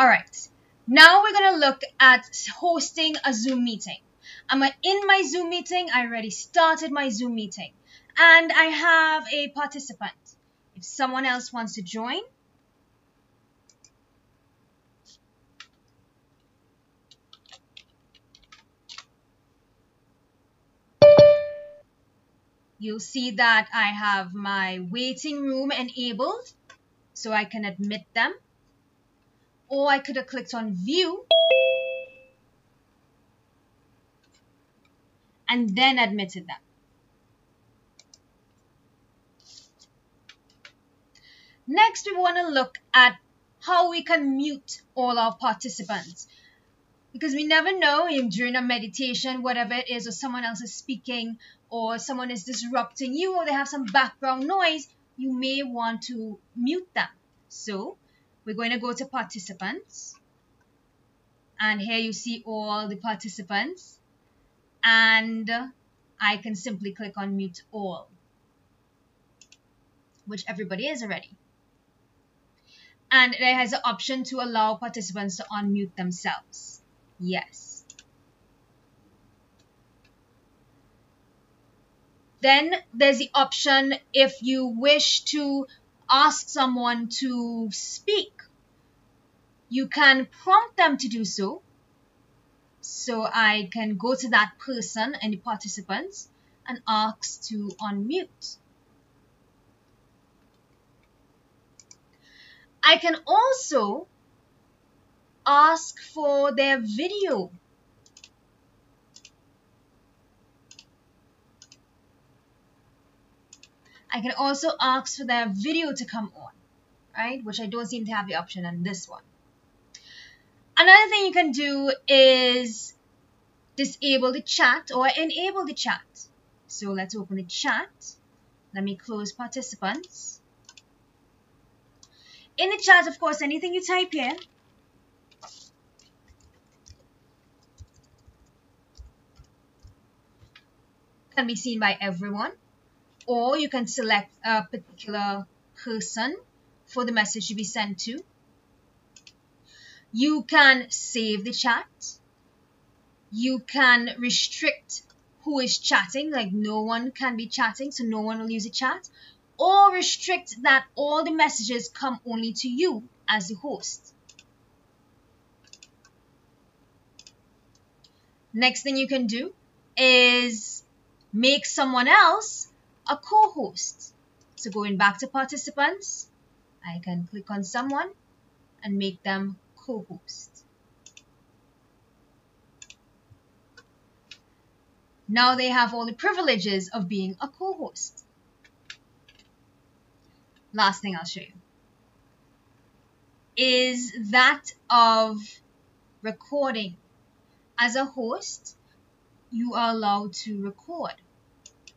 All right, now we're going to look at hosting a Zoom meeting. I'm in my Zoom meeting. I already started my Zoom meeting and I have a participant. If someone else wants to join, you'll see that I have my waiting room enabled so I can admit them. Or I could have clicked on view and then admitted them. Next, we want to look at how we can mute all our participants, because we never know if during a meditation, whatever it is, or someone else is speaking, or someone is disrupting you, or they have some background noise, you may want to mute them. So we're going to go to participants. And here you see all the participants. And I can simply click on mute all, which everybody is already. And it has an option to allow participants to unmute themselves. Yes. Then there's the option if you wish to ask someone to speak, you can prompt them to do so. So I can go to that person and the participants and ask to unmute. I can also ask for their video. I can also ask for their video to come on, right? Which I don't seem to have the option on this one. Another thing you can do is disable the chat or enable the chat. So let's open the chat. Let me close participants. In the chat, of course, anything you type here, can be seen by everyone. Or you can select a particular person for the message to be sent to. You can save the chat. You can restrict who is chatting, like no one can be chatting, so no one will use the chat. Or restrict that all the messages come only to you as the host. Next thing you can do is make someone else a co-host. So going back to participants, I can click on someone and make them co-host. Now they have all the privileges of being a co-host. Last thing I'll show you is that of recording. As a host, you are allowed to record.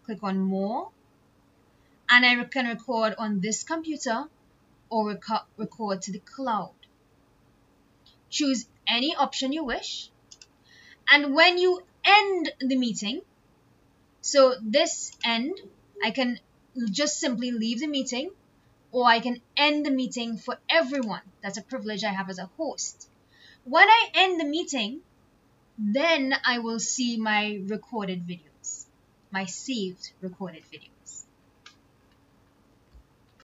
Click on more. And I can record on this computer or record to the cloud. Choose any option you wish. And when you end the meeting, so this end, I can just simply leave the meeting, or I can end the meeting for everyone. That's a privilege I have as a host. When I end the meeting, then I will see my recorded videos, my saved recorded videos.